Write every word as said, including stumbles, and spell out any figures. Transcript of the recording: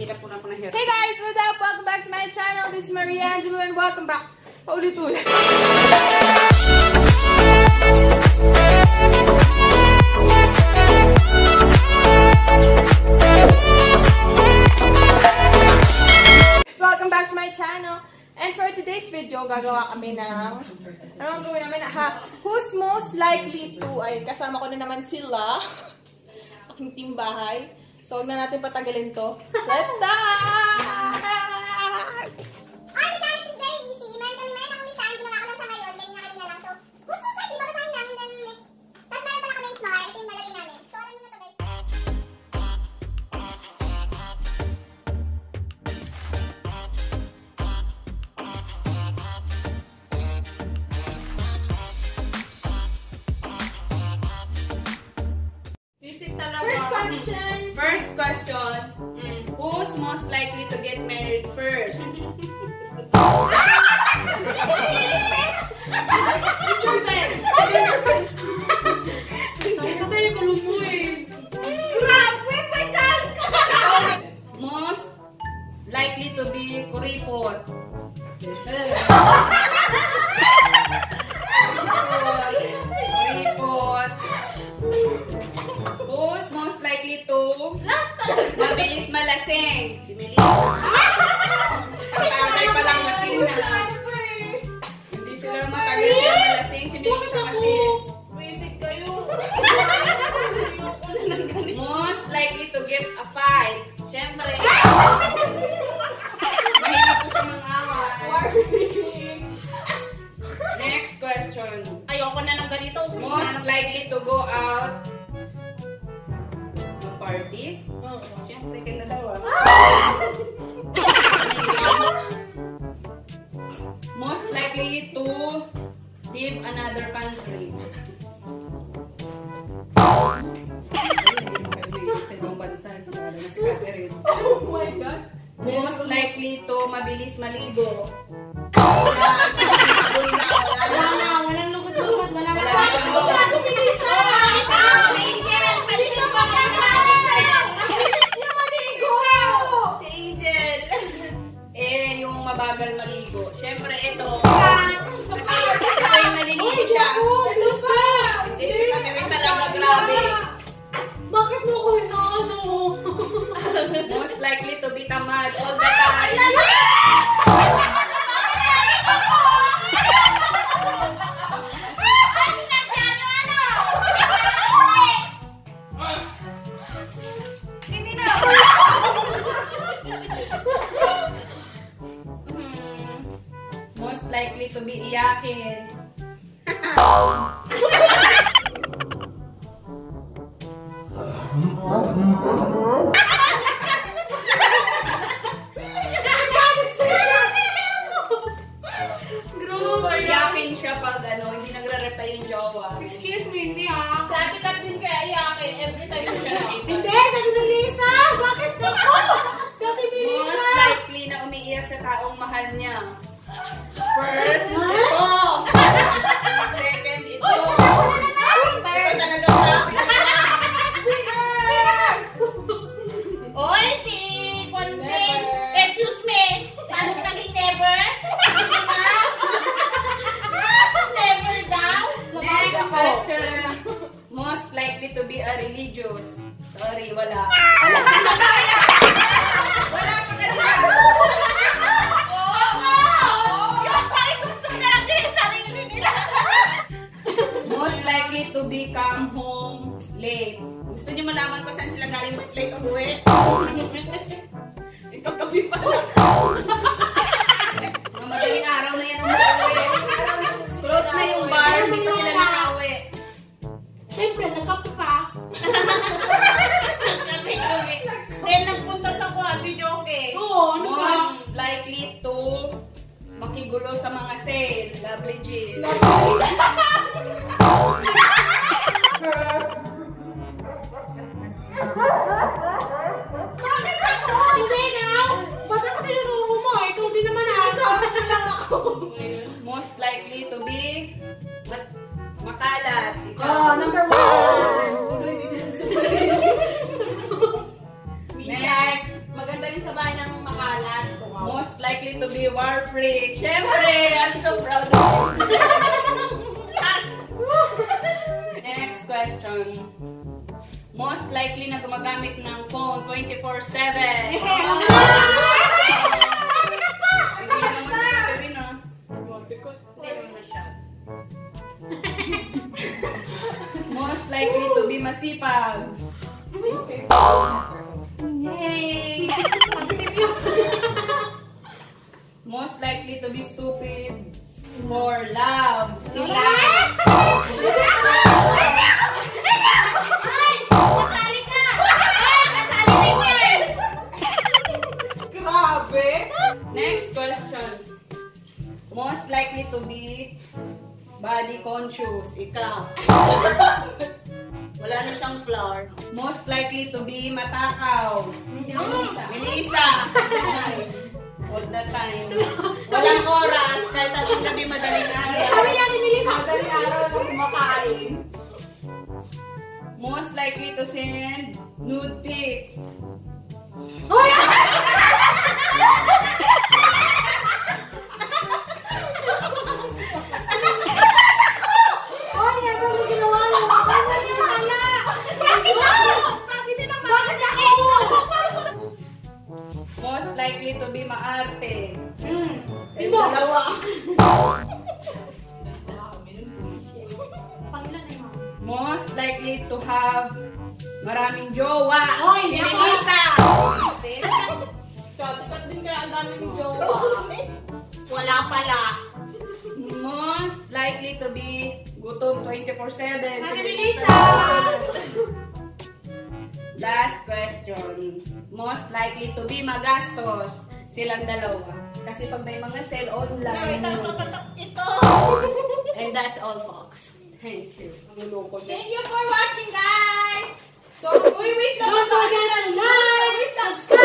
Hirap po na po na hirap. Hey guys! What's up? Welcome back to my channel. This is Maria Angelou and welcome back. Paulit-ulit. Welcome back to my channel. And for today's video, gagawa kami ng... Ano ang gawin namin? Ha? Who's most likely to... Ay, kasama ko na naman sila. Aking team bahay. So, huwag na natin patagalin to. Let's start! Ang mechanics is very easy. Meron kami meron akong design. Ginawa ko lang siya ngayon. Ganun na kanina lang. So, who's most likely? Babasahin namin. Tapos meron pala kaming floor. Ito yung nalagay namin. So, alam nyo na to guys. First question, mm. Who's most likely to get married first? Most likely to be kuripot. Mabilis malasing. Si Melissa. Sakatay pa lang lasing na. Hindi sila matagal sila malasing. Si Melissa kasi. Puisig kayo. Most likely to get a fight. Siyempre. Mahina po siya mga away. Next question. Ayoko na lang ganito. Most likely to go out. Party? Oo. Siyempre kayo na daw. Most likely to leave another country. Oh my God. Most likely to mabilis maligo. Wala na. Walang lugot-lugot. Wala na. Wala na. Mabagal maligo. Siyempre, ito. Kasi, sabay naliligo siya. Ano ba? Hindi, si Patrick talaga grabe. Bakit mo ko ito, ano? Most likely to be tamad all the time. Likely to be iyakin. Groove, iyakin siya pag ano, hindi nagre-reply yung jowa. Excuse me, hindi ah. Sa ati kat din kaya iyakin every time siya nakita. Hindi, sabi ni Lisa! Bakit na ako? Sabi ni Lisa! Most likely na umiiyak sa taong mahal niya. First, ito. Second, ito. Third, talaga grabe na. Winner! Oy, si Ponjin. Excuse me. Paano ko naging never? Never daw? Next question. Most likely to be a religious. Sorry, wala. Wala sa kaya. Wala sa kaya. To become home late. Gusto niyo malaman kung saan sila galing ba't late uwi? Ikaw kabi pa lang. Mamadaling araw na yan ang uwi. Close na yung bar, hindi pa sila nakawi. Siyempre, nagkapi pa. Nagkapi uwi. Then, nagpunta sa kuha, video okay. Oo, ano ba? Most likely to makigulo sa mga sale. Lovely Jill. Lovely Jill. Most likely to be makalat. Oh, number one. Next, maganda yung natin sa bahay ng makalat. Most likely to be war-free. Siyempre, I'm so proud of you. Next question. Most likely na gumagamit ng phone twenty-four seven. Hindi na naman sa katarin, ha? Pero masyad. Most likely to be masipag. Okay. Yay! Most likely to be stupid for love. Sila! Ay! Kasali ka! Ay! Kasali ka yan! Grabe! Next question. Most likely to be body conscious. Ikaw. Wala na siyang floor. Most likely to be matakaw. Melissa. Melissa. All the time. Walang oras. Kahit alam na may madaling araw. Sabi niya ni Melissa, madaling araw na kumakain. Most likely to send nude pics. Oh, yeah! Most likely to be maarte. Mm. Sino? Dalawa. Most likely to have maraming jowa. Oy, si Melissa. Sabi ka din kaya ang daming jowa. Wala pala. Most likely to be gutom twenty-four seven. Si Melissa. Last question. Most likely to be magastos silang dalawa. Kasi pag may mga sale online. No, ito, ito, ito. And that's all, folks. Thank you. Thank you for watching, guys. So, uy, wait lang. Don't forget to like, subscribe.